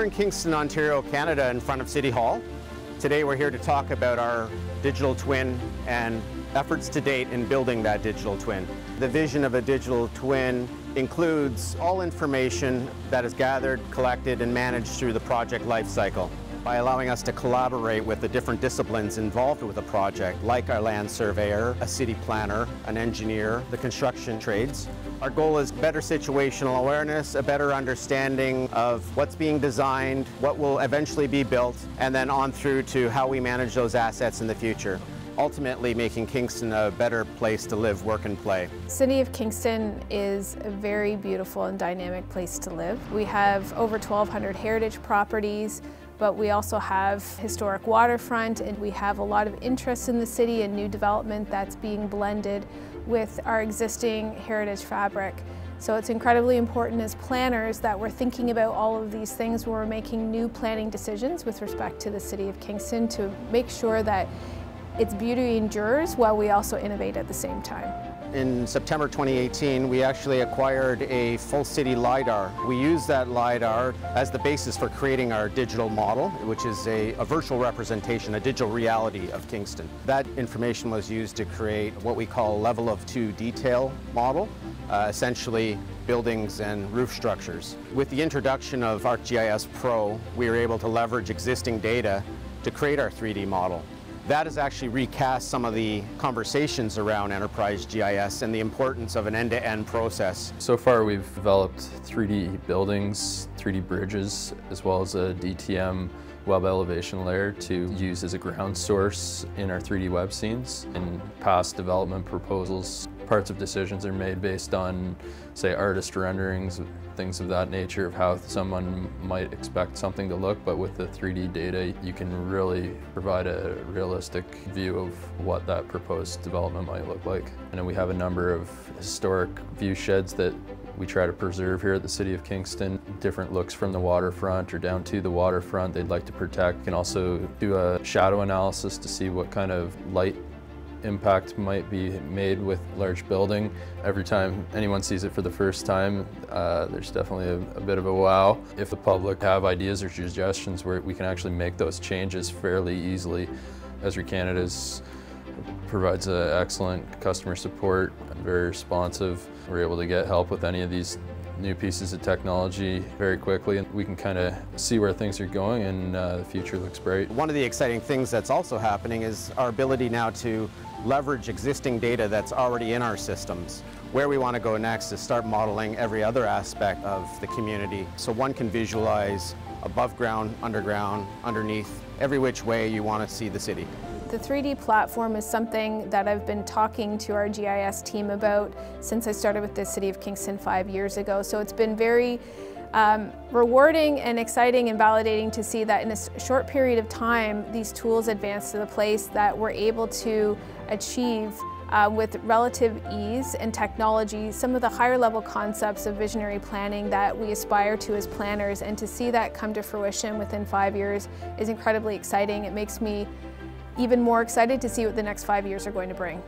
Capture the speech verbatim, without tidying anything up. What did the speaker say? We're in Kingston, Ontario, Canada, in front of City Hall. Today we're here to talk about our digital twin and efforts to date in building that digital twin. The vision of a digital twin includes all information that is gathered, collected, and managed through the project lifecycle by allowing us to collaborate with the different disciplines involved with a project, like our land surveyor, a city planner, an engineer, the construction trades. Our goal is better situational awareness, a better understanding of what's being designed, what will eventually be built, and then on through to how we manage those assets in the future, ultimately making Kingston a better place to live, work, and play. The City of Kingston is a very beautiful and dynamic place to live. We have over twelve hundred heritage properties, but we also have historic waterfront, and we have a lot of interest in the city and new development that's being blended with our existing heritage fabric. So it's incredibly important as planners that we're thinking about all of these things when we're making new planning decisions with respect to the City of Kingston, to make sure that its beauty endures while we also innovate at the same time. In September twenty eighteen, we actually acquired a full city LIDAR. We use that LIDAR as the basis for creating our digital model, which is a, a virtual representation, a digital reality of Kingston. That information was used to create what we call a level of two detail model, uh, essentially buildings and roof structures. With the introduction of ArcGIS Pro, we were able to leverage existing data to create our three D model. That has actually recast some of the conversations around enterprise G I S and the importance of an end-to-end process. So far we've developed three D buildings, three D bridges, as well as a D T M web elevation layer to use as a ground source in our three D web scenes. In past development proposals, parts of decisions are made based on, say, artist renderings, things of that nature, of how someone might expect something to look, but with the three D data you can really provide a realistic view of what that proposed development might look like. And then we have a number of historic view sheds that we try to preserve here at the City of Kingston. Different looks from the waterfront or down to the waterfront they'd like to protect. Can also do a shadow analysis to see what kind of light impact might be made with large building. Every time anyone sees it for the first time, uh, there's definitely a, a bit of a wow. If the public have ideas or suggestions, where we can actually make those changes fairly easily. Esri Canada provides a excellent customer support, very responsive. We're able to get help with any of these new pieces of technology very quickly, and we can kind of see where things are going, and uh, the future looks bright. One of the exciting things that's also happening is our ability now to leverage existing data that's already in our systems. Where we want to go next is start modeling every other aspect of the community, so one can visualize above ground, underground, underneath, every which way you want to see the city. The three D platform is something that I've been talking to our G I S team about since I started with the City of Kingston five years ago. So it's been very um, rewarding and exciting and validating to see that in a short period of time, these tools advance to the place that we're able to achieve uh, with relative ease and technology some of the higher level concepts of visionary planning that we aspire to as planners, and to see that come to fruition within five years is incredibly exciting. It makes me even more excited to see what the next five years are going to bring.